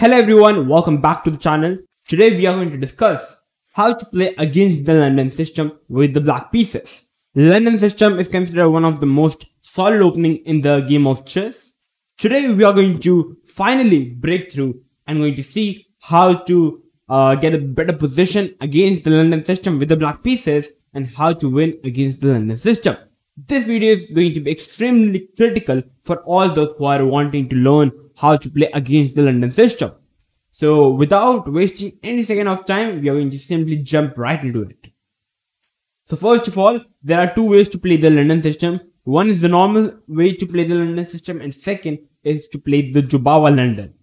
Hello everyone, welcome back to the channel. Today we are going to discuss how to play against the London system with the black pieces. The London system is considered one of the most solid opening in the game of chess. Today we are going to finally break through and going to see how to get a better position against the London system with the black pieces and how to win against the London system. This video is going to be extremely critical for all those who are wanting to learn how to play against the London system. So without wasting any second of time, we are going to simply jump right into it. So first of all, there are two ways to play the London system. One is the normal way to play the London system and second is to play the Jobava London.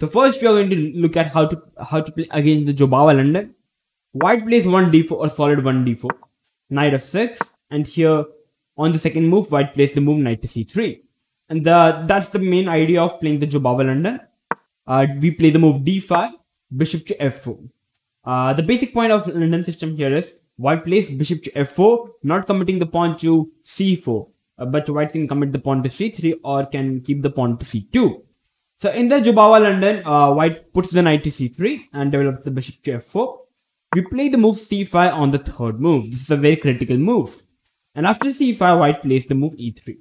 So first we are going to look at how to play against the Jobava London. White plays 1d4 or solid 1d4, knight f6, and here on the second move, white plays the move knight to c3. And that's the main idea of playing the Jobava London. We play the move d5, bishop to f4. The basic point of London system here is white plays bishop to f4, not committing the pawn to c4. But white can commit the pawn to c3 or can keep the pawn to c2. So in the Jobava London, white puts the knight to c3 and develops the bishop to f4. We play the move c5 on the third move. This is a very critical move. And after c5, white plays the move e3.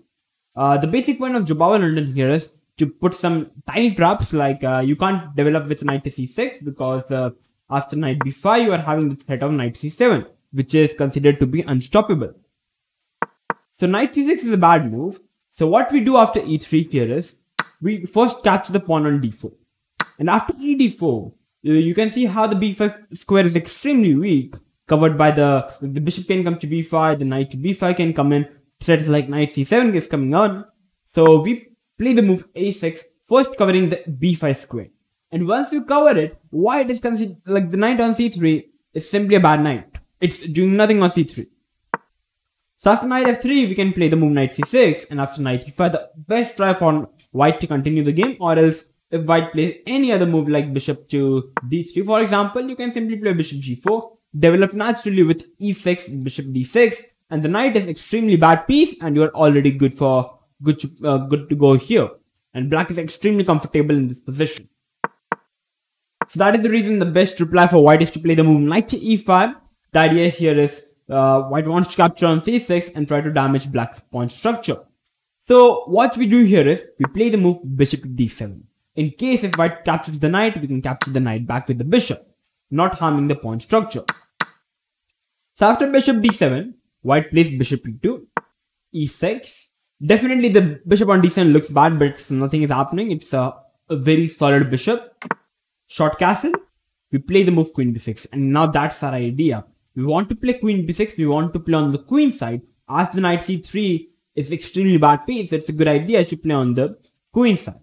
The basic point of Jobava London here is to put some tiny traps like you can't develop with knight to c6 because after knight b5, you are having the threat of knight c7, which is considered to be unstoppable. So knight c6 is a bad move. So what we do after e3 here is we first capture the pawn on d4. And after e d4, you can see how the b5 square is extremely weak. Covered by the bishop can come to b5, the knight to b5 can come in, threats like knight c7 is coming on. So we play the move a6, first covering the b5 square. And once we cover it, white is considered like the knight on c3 is simply a bad knight. It's doing nothing on c3. So after knight f3, we can play the move knight c6, and after knight e5, the best try for white to continue the game, or else if white plays any other move like bishop to d3, for example, you can simply play bishop g4. Develop naturally with e6, bishop d6, and the knight is extremely bad piece, and you are already good to go here. And black is extremely comfortable in this position. So that is the reason the best reply for white is to play the move knight to e5. The idea here is white wants to capture on c6 and try to damage black's pawn structure. So what we do here is we play the move bishop d7. In case if white captures the knight, we can capture the knight back with the bishop, not harming the pawn structure. So after bishop d7, white plays bishop e2, e6. Definitely the bishop on d7 looks bad, but nothing is happening. It's a very solid bishop. Short castle, we play the move queen b6. And now that's our idea. We want to play queen b6, we want to play on the queen side. As the knight c3 is extremely bad piece, it's a good idea to play on the queen side.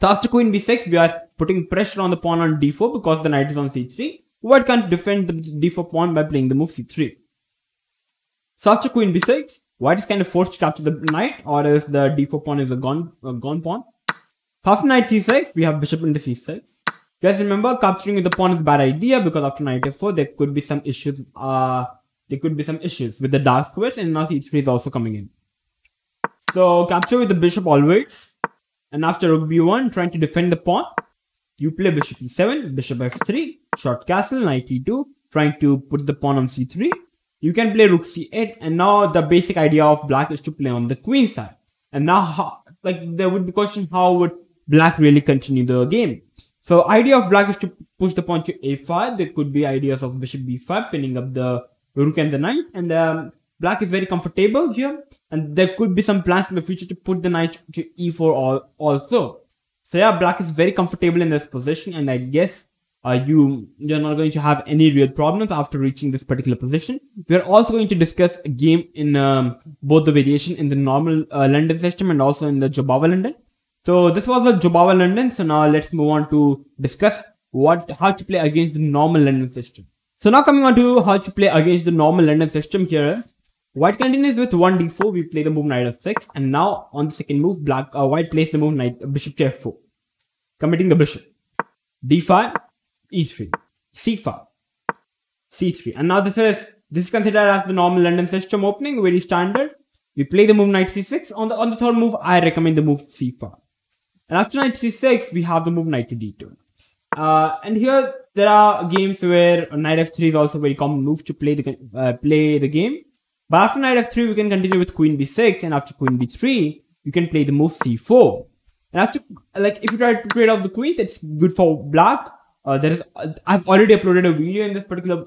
So after queen b6, we are putting pressure on the pawn on d4 because the knight is on c3. White can't defend the d4 pawn by playing the move c3. So after queen b6, white is kind of forced to capture the knight, or else the d4 pawn is a gone pawn. So after knight c6, we have bishop into c6. Guys, remember, capturing the pawn is a bad idea because after knight f4, there could be some issues. With the dark squares, and now c3 is also coming in. So capture with the bishop always. And after rook b1, trying to defend the pawn, you play bishop e7, bishop f3, short castle, knight e2, trying to put the pawn on c3. You can play rook c8, and now the basic idea of black is to play on the queen side. And now, there would be question, how would black really continue the game? So idea of black is to push the pawn to a5. There could be ideas of bishop b5, pinning up the rook and the knight. And black is very comfortable here, and there could be some plans in the future to put the knight to e4 also. So yeah, black is very comfortable in this position, and I guess you're not going to have any real problems after reaching this particular position. We're also going to discuss a game in both the variation in the normal London system and also in the Jobava London. So this was the Jobava London, so now let's move on to discuss how to play against the normal London system. So now coming on to how to play against the normal London system here. White continues with 1d4, we play the move knight f6, and now on the second move, white plays the move knight bishop to f4, committing the bishop. d5, e3, c5, c3, and now this is considered as the normal London system opening, very standard. We play the move knight c6, on the third move, I recommend the move c5. And after knight c6, we have the move knight to d2. And here there are games where knight f3 is also a very common move to play the game. But after knight f3, we can continue with queen b6, and after queen b3, you can play the move c4. And after, like, if you try to trade off the queens, it's good for black. I've already uploaded a video in this particular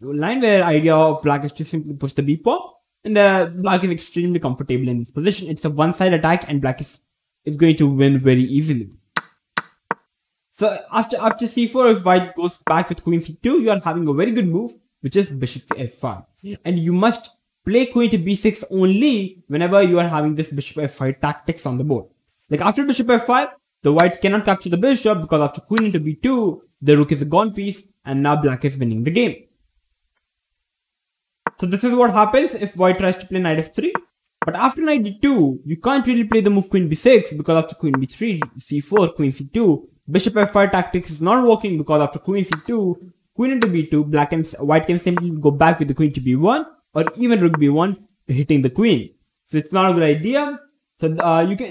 line where the idea of black is to simply push the b pawn, and black is extremely comfortable in this position. It's a one-side attack, and black is going to win very easily. So after c4, if white goes back with queen c2, you are having a very good move, which is bishop to f5, and you must play queen to b6 only whenever you are having this bishop f5 tactics on the board. Like after bishop f5, the white cannot capture the bishop because after queen into b2, the rook is a gone piece, and now black is winning the game. So this is what happens if white tries to play knight f3. But after knight d2, you can't really play the move queen b6 because after queen b3, c4, queen c2, bishop f5 tactics is not working because after queen c2, queen into b2, white can simply go back with the queen to b1 or even rook b1 hitting the queen. So it's not a good idea. So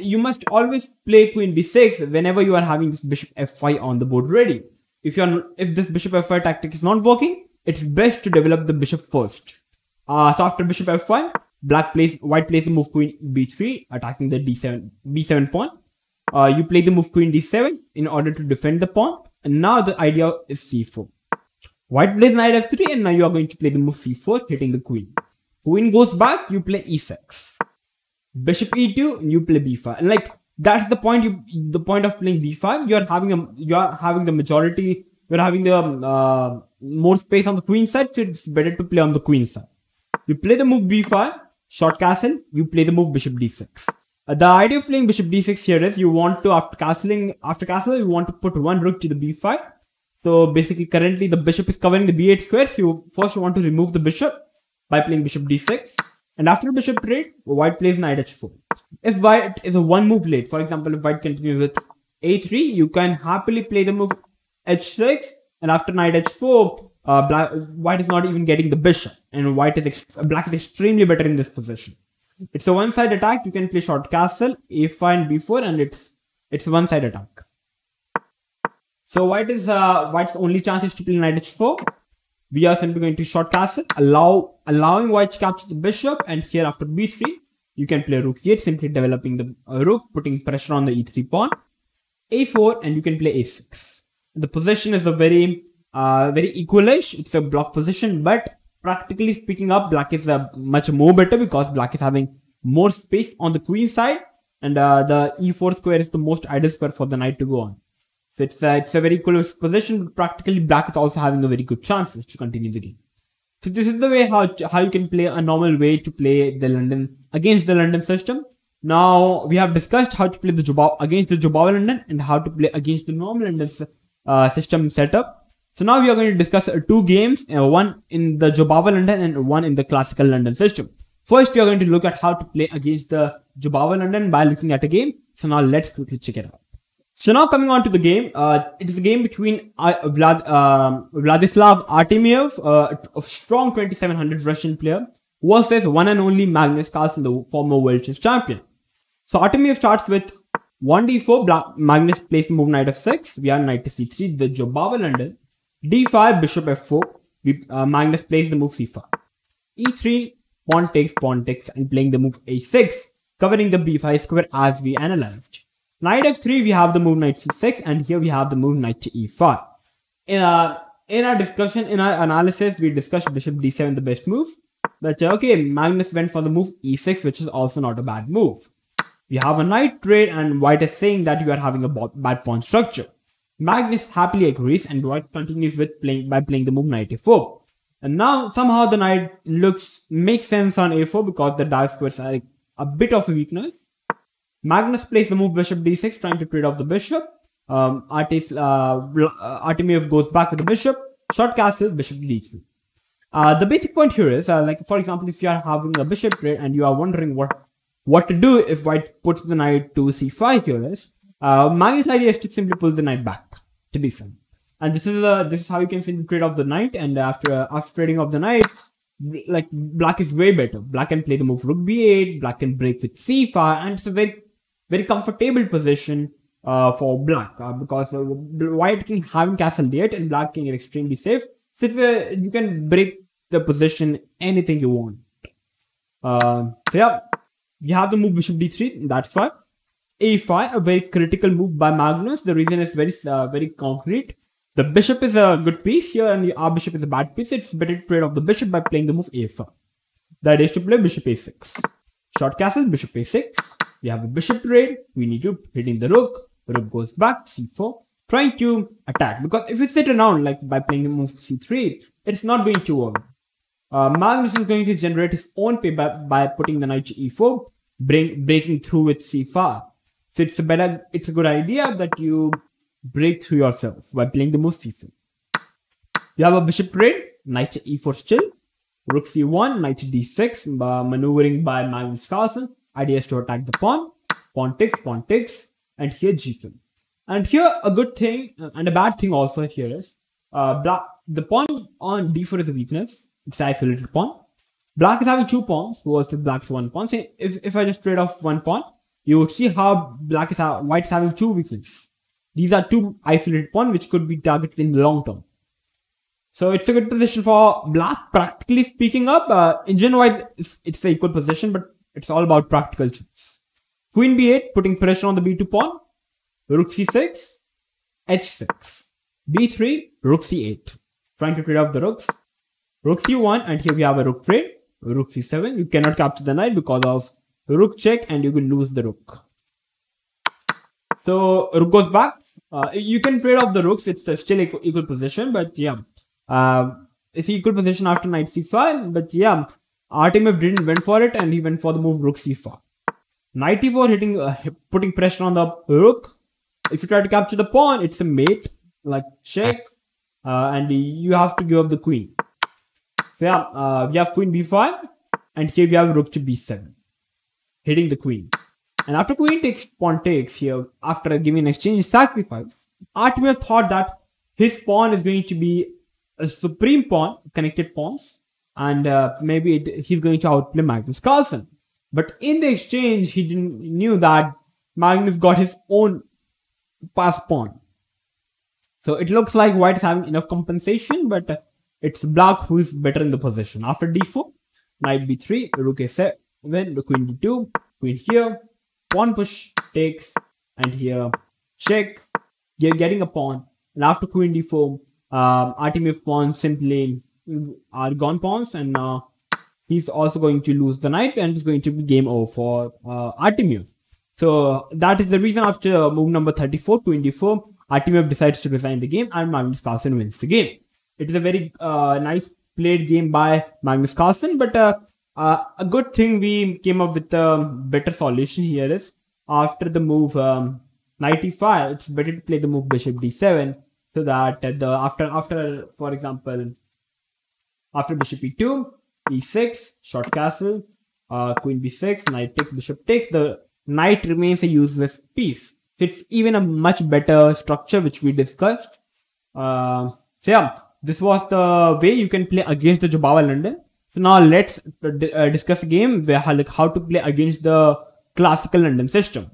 you must always play queen b6 whenever you are having this bishop f5 on the board ready. If this bishop f5 tactic is not working, it's best to develop the bishop first. So after bishop f5, white plays the move queen b3, attacking the b7 pawn. You play the move queen d7 in order to defend the pawn, and now the idea is c4. White plays knight f3, and now you are going to play the move c4, hitting the queen. Queen goes back, you play e6. Bishop e2, and you play b5, and like that's the point. The point of playing b5, you're having more space on the queen side, so it's better to play on the queen side. You play the move b5, short castle. You play the move bishop d6. The idea of playing bishop d6 here is you want to after castle you want to put one rook to the b5. So basically, currently the bishop is covering the b8 square. So you first want to remove the bishop by playing bishop d6. And after bishop trade, white plays knight h4. If white is a one move late, for example, if white continues with a3, you can happily play the move h6. And after knight h4, white is not even getting the bishop. And black is extremely better in this position. It's a one-side attack. You can play short castle, a5 and b4, and it's a one-side attack. So white's only chance is to play knight h4. We are simply going to short castle, allowing white to capture the bishop, and here after b3, you can play rook e8, simply developing the rook, putting pressure on the e3 pawn, a4, and you can play a6. The position is a very equalish. It's a block position, but practically speaking up, black is much more better because black is having more space on the queen side, and the e4 square is the most ideal square for the knight to go on. So it's a very close position, but practically black is also having a very good chance to continue the game. So this is the way how you can play a normal way to play the London against the London system. Now we have discussed how to play against the Jobava London and how to play against the normal London system setup. So now we are going to discuss two games, one in the Jobava London and one in the classical London system. First, we are going to look at how to play against the Jobava London by looking at a game. So now let's quickly check it out. So now coming on to the game, it is a game between Vladislav Artemiev, a strong 2700 Russian player, versus one and only Magnus Carlsen, the former world chess champion. So Artemiev starts with 1d4, Magnus plays move knight f6, we are knight to c3, the Jobava London, d5, bishop f4, Magnus plays the move c5, e3, pawn takes, and playing the move a6, covering the b5 square as we analyzed. Knight f3, we have the move knight c6, and here we have the move knight to e5. In our analysis, we discussed bishop d7, the best move. But okay, Magnus went for the move e6, which is also not a bad move. We have a knight trade, and white is saying that you are having a bad pawn structure. Magnus happily agrees, and white continues with by playing the move knight a4. And now somehow the knight makes sense on a4 because the dark squares are a bit of a weakness. Magnus plays the move bishop d6, trying to trade off the bishop. Artemiev goes back with the bishop, short castle, bishop d3. The basic point here is, like for example, if you are having a bishop trade and you are wondering what to do if white puts the knight to c5 here is, Magnus' idea is to simply pull the knight back to d7. And this is how you can simply trade off the knight, and after trading off the knight, like black is way better. Black can play the move rook b8, black can break with c5, and it's a very comfortable position for black, because white king haven't castled yet and black king is extremely safe. So you can break the position anything you want. So yeah, you have the move bishop d3, that's why. a5, a very critical move by Magnus. The reason is very concrete. The bishop is a good piece here and the bishop is a bad piece. It's better to trade off the bishop by playing the move a5. That is to play bishop a6. Short castle, bishop a6. We have a bishop raid. We need to hitting the rook. Rook goes back, c4. Trying to attack, because if you sit around like by playing the move c3, it's not going to work. Magnus is going to generate his own pay by putting the knight to e4, breaking through with c5. So it's a good idea that you break through yourself by playing the move c4. You have a bishop raid, knight to e4 still, rook c1, knight to d6, maneuvering by Magnus Carlsen. Idea is to attack the pawn, pawn takes, and here g2. And here a good thing and a bad thing also here is the pawn on d4 is a weakness. It's an isolated pawn. Black is having two pawns versus black's one pawn. So if I just trade off one pawn, you would see how white is having two weaknesses. These are two isolated pawns which could be targeted in the long term. So it's a good position for black, practically speaking up. In general, white, it's an equal position, but it's all about practical choice. Queen b8, putting pressure on the b2 pawn. Rook c6, h6. b3, rook c8. Trying to trade off the rooks. Rook c1, and here we have a rook trade. Rook c7, you cannot capture the knight because of rook check and you will lose the rook. So rook goes back. You can trade off the rooks. It's still equal position, but yeah, it's equal position after knight c5. But yeah, Artemiev didn't went for it, and he went for the move rook c4. Knight e4, putting pressure on the rook. If you try to capture the pawn, it's a mate, like check, and you have to give up the queen. So yeah, we have queen b5, and here we have rook to b7. Hitting the queen. And after queen takes, pawn takes here, after giving an exchange sacrifice, Artemiev thought that his pawn is going to be a supreme pawn, connected pawns, and maybe he's going to outplay Magnus Carlsen. But in the exchange, he knew that Magnus got his own pass pawn. So it looks like white is having enough compensation, but it's black who is better in the position. After d4, knight b3, rook a7. Then the queen d2, queen here, pawn push takes, and here check. You're getting a pawn, and after queen d4, Artemiev pawns simply are gone pawns, and he's also going to lose the knight, and it's going to be game over for Artemiev. So that is the reason after move number 34, queen d4, Artemiev decides to resign the game, and Magnus Carlsen wins the game. It is a very nice played game by Magnus Carlsen, but a good thing we came up with a better solution here is after the move knight e5, it's better to play the move bishop d7, so that the after for example after bishop e2, e6, short castle, queen b6, knight takes, bishop takes, the knight remains a useless piece. So it's even a much better structure which we discussed. So yeah, this was the way you can play against the Jobava London. So now let's discuss a game where how to play against the classical London system.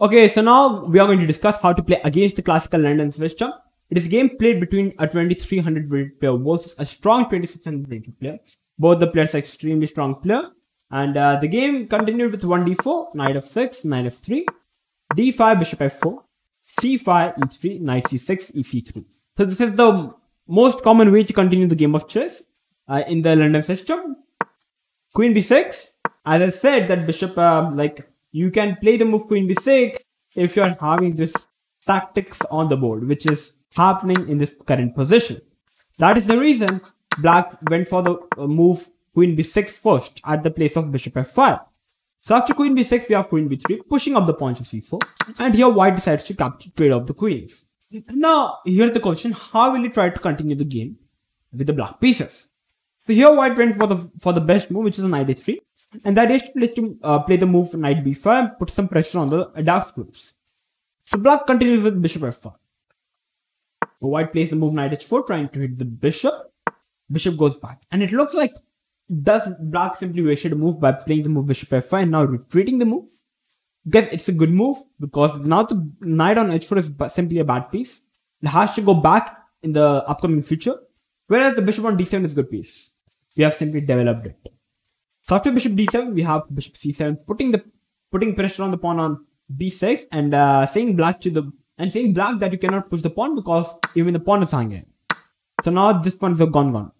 Okay, so now we are going to discuss how to play against the classical London system. It is a game played between a 2300 rated player versus a strong 2600 rated player. Both the players are extremely strong player. And the game continued with 1d4, knight f6, knight f3, d5, bishop f4, c5, e3, knight c6, ec3. So this is the most common way to continue the game of chess. In the London system, queen b6. As I said, that bishop, like you can play the move queen b6 if you are having this tactics on the board, which is happening in this current position. That is the reason black went for the move queen b6 first at the place of bishop f5. So after queen b6, we have queen b3 pushing up the pawn to c4, and here white decides to trade off the queens. Now here's the question: how will you try to continue the game with the black pieces? So here white went for the best move, which is knight a3, and that is to play the move knight b5 and put some pressure on the dark squares. So black continues with bishop f5. White plays the move knight h4, trying to hit the bishop. Bishop goes back, and it looks like black simply wasted a move by playing the move bishop f5 and now retreating the move. Because it's a good move, because now the knight on h4 is simply a bad piece. The has to go back in the upcoming future, whereas the bishop on d7 is a good piece. We have simply developed it. So after bishop d7, we have bishop c7, putting pressure on the pawn on b6 and saying black that you cannot push the pawn because even the pawn is hanging. So now this pawn is gone.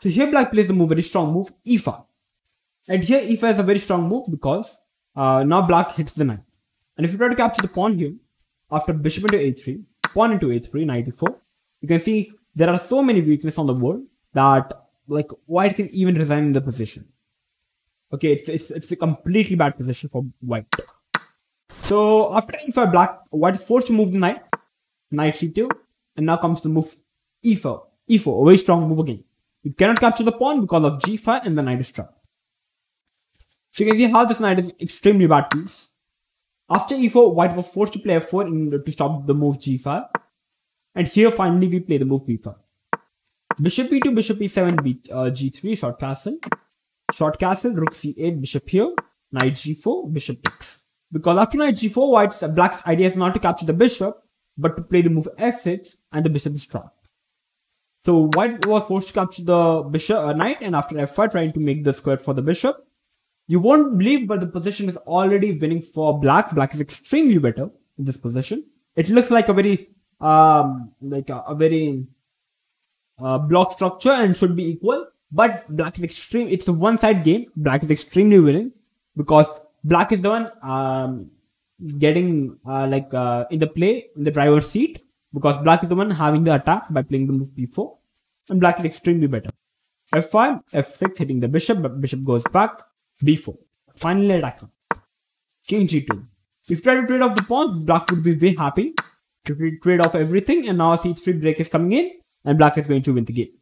So here black plays the move, very strong move, e5. And here e5 is a very strong move because now black hits the knight. And if you try to capture the pawn here, after bishop into a3, pawn into a3, knight e4, you can see there are so many weaknesses on the board that like white can even resign in the position. Okay, it's a completely bad position for white. So after e5, white is forced to move the knight, knight c2, and now comes the move e4, a very strong move again. You cannot capture the pawn because of g5 and the knight is trapped. So you can see how this knight is extremely bad piece. After e4, white was forced to play f4 to stop the move g5. And here finally we play the move b5. Bishop e2, bishop e7, g3, short castle. Short castle, rook c8, bishop here, knight g4, bishop takes. Because after knight g4, black's idea is not to capture the bishop, but to play the move f6 and the bishop is trapped. So white was forced to capture the bishop knight, and after f5 trying to make the square for the bishop. You won't believe, but the position is already winning for black. Black is extremely better in this position. It looks like a very block structure and should be equal, but black is extreme. It's a one-side game. Black is extremely winning because black is the one getting in the play in the driver's seat, because black is the one having the attack by playing the move p4, and black is extremely better. f5, f6, hitting the bishop, but bishop goes back. b4. Finally attack. King g2. If you try to trade off the pawn, black would be very happy to trade off everything, and now c3 break is coming in and black is going to win the game.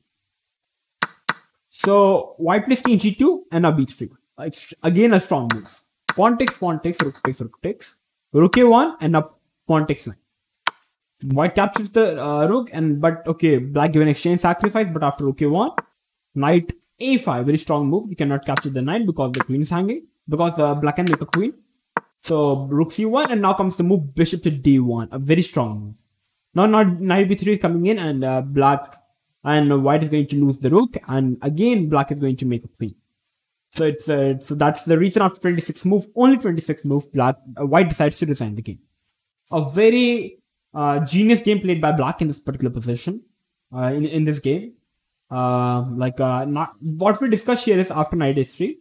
So white plays king g2 and now b3. Again a strong move. Pawn takes, rook takes, rook takes. Rook a1 and now pawn takes knight. White captures the rook, but black gave an exchange sacrifice, but after rook a1, knight a5, very strong move. You cannot capture the knight because the queen is hanging, because black can make a queen. So rook c1, and now comes the move bishop to d1, a very strong move. Now knight b3 is coming in, and white is going to lose the rook, and again black is going to make a queen. So that's the reason after 26 move, only 26 move, white decides to resign the game. A very genius game played by black in this particular position, in this game. What we discuss here is after knight a3.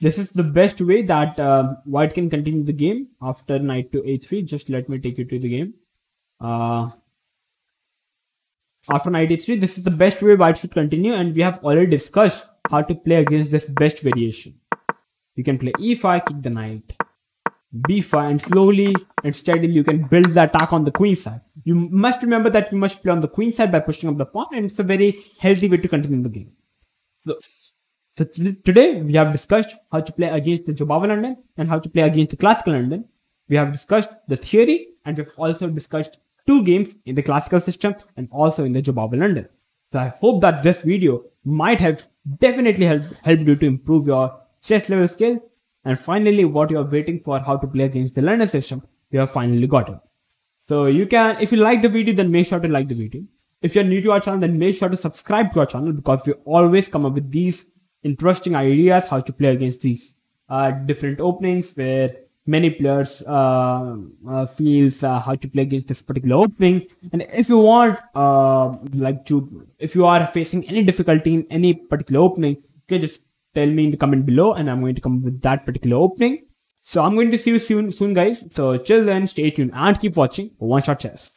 This is the best way that white can continue the game after knight to a3. Just let me take you to the game. After knight a3, this is the best way white should continue, and we have already discussed how to play against this best variation. You can play e5, kick the knight, b5, and slowly and steadily you can build the attack on the queen side. You must remember that you must play on the queen side by pushing up the pawn, and it's a very healthy way to continue the game. So today we have discussed how to play against the Jobava London and how to play against the Classical London. We have discussed the theory, and we have also discussed two games in the classical system and also in the Jobava London. So I hope that this video might have definitely helped you to improve your chess level skill. And finally, what you are waiting for, how to play against the London system, you have finally got it. So if you like the video, then make sure to like the video. If you are new to our channel, then make sure to subscribe to our channel, because we always come up with these interesting ideas how to play against these different openings where many players feels how to play against this particular opening. And if you want, if you are facing any difficulty in any particular opening, you can just tell me in the comment below, and I'm going to come up with that particular opening. So I'm going to see you soon guys. So till then, stay tuned and keep watching One Shot Chess.